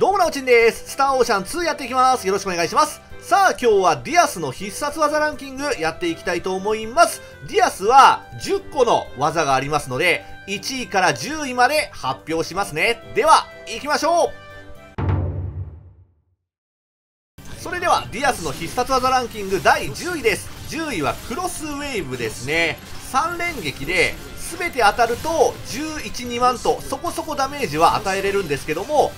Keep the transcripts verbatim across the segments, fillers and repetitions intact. どうもなおちんです。スターオーシャンツーやっていきます。よろしくお願いします。さあ今日はディアスの必殺技ランキングやっていきたいと思います。ディアスはじゅっこの技がありますのでいちいからじゅういまで発表しますね。では行きましょう。それではディアスの必殺技ランキングだいじゅういです。じゅういはクロスウェーブですね。さん連撃で全て当たるとじゅういち、にまんとそこそこダメージは与えれるんですけども、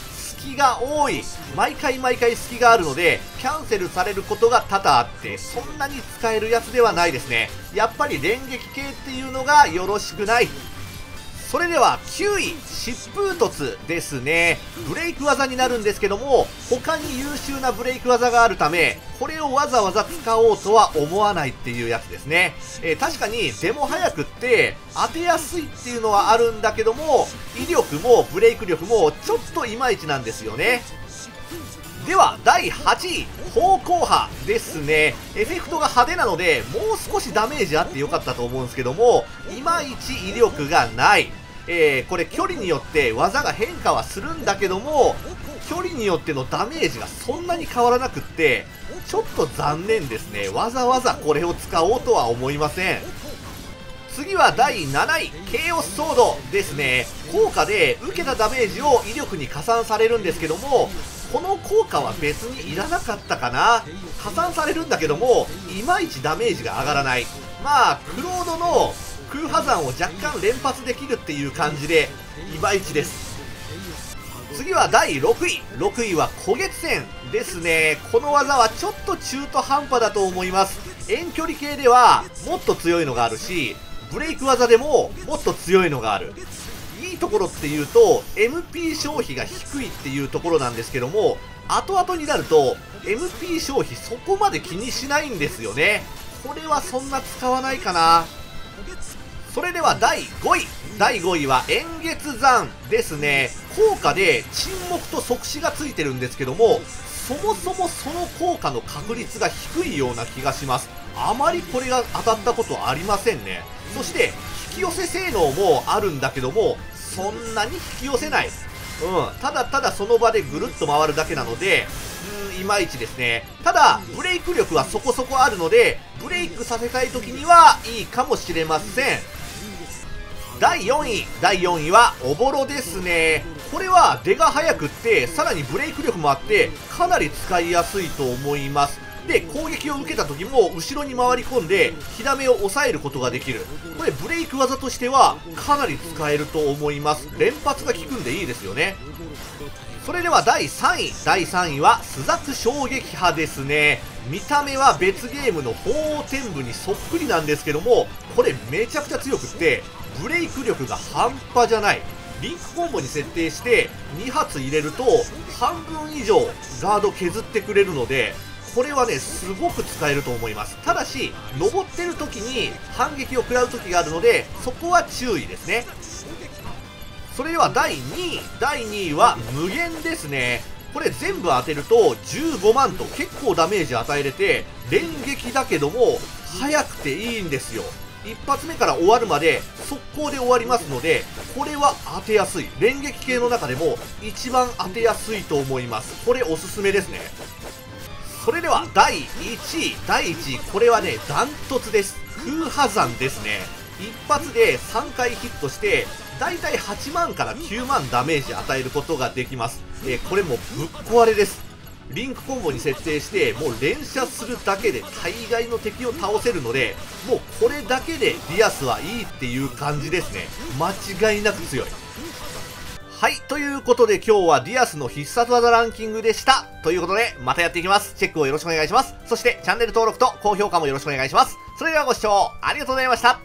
隙が多い、毎回毎回隙があるのでキャンセルされることが多々あって、そんなに使えるやつではないですね。やっぱり連撃系っていうのがよろしくない。それではきゅうい、疾風突ですね。ブレイク技になるんですけども、他に優秀なブレイク技があるためこれをわざわざ使おうとは思わないっていうやつですね。えー、確かにデモ早くって当てやすいっていうのはあるんだけども、威力もブレイク力もちょっといまいちなんですよね。ではだいはちい、方向波ですね。エフェクトが派手なのでもう少しダメージあってよかったと思うんですけども、いまいち威力がない。えー、これ距離によって技が変化はするんだけども、距離によってのダメージがそんなに変わらなくってちょっと残念ですね。わざわざこれを使おうとは思いません。次はだいなない、ケイオスソードですね。効果で受けたダメージを威力に加算されるんですけども、この効果は別にいらなかったかな。加算されるんだけどもいまいちダメージが上がらない。まあクロードの空破山を若干連発できるっていう感じでいまいちです。次はだいろくい。ろくいは古月戦ですね。この技はちょっと中途半端だと思います。遠距離系ではもっと強いのがあるし、ブレイク技でももっと強いのがある。いいところっていうと エムピー 消費が低いっていうところなんですけども、後々になると エムピー 消費そこまで気にしないんですよね。これはそんな使わないかな。それではだいごい。だいごいは円月山ですね。効果で沈黙と即死がついてるんですけども、そもそもその効果の確率が低いような気がします。あまりこれが当たったことありませんね。そして引き寄せ性能もあるんだけどもそんなに引き寄せない。うん、ただただその場でぐるっと回るだけなのでいまいちですね。ただブレイク力はそこそこあるのでブレイクさせたい時にはいいかもしれません。だいよんい。だいよんいはおぼろですね。これは出が速くってさらにブレイク力もあってかなり使いやすいと思います。で攻撃を受けた時も後ろに回り込んで火ダメを抑えることができる。これブレイク技としてはかなり使えると思います。連発が効くんでいいですよね。それではだいさんい。だいさんいは朱雀衝撃波ですね。見た目は別ゲームの鳳凰天舞にそっくりなんですけども、これめちゃくちゃ強くってブレイク力が半端じゃない。リンクコンボに設定してに発入れると半分以上ガード削ってくれるので、これはねすごく使えると思います。ただし登ってる時に反撃を食らう時があるのでそこは注意ですね。それではだいにい。だいにいは無限ですね。これ全部当てるとじゅうごまんと結構ダメージ与えれて、連撃だけども速くていいんですよ。一発目から終わるまで速攻で終わりますので、これは当てやすい。連撃系の中でも一番当てやすいと思います。これおすすめですね。それではだいいちい。だいいちいこれはねダントツです。空破山ですね。一発でさんかいヒットしてだいたいはちまんからきゅうまんダメージ与えることができます。えー、これもぶっ壊れです。リンクコンボに設定してもう連射するだけで大概の敵を倒せるので、もうこれだけでディアスはいいっていう感じですね。間違いなく強い。はい、ということで今日はディアスの必殺技ランキングでした。ということでまたやっていきます。チェックをよろしくお願いします。そしてチャンネル登録と高評価もよろしくお願いします。それではご視聴ありがとうございました。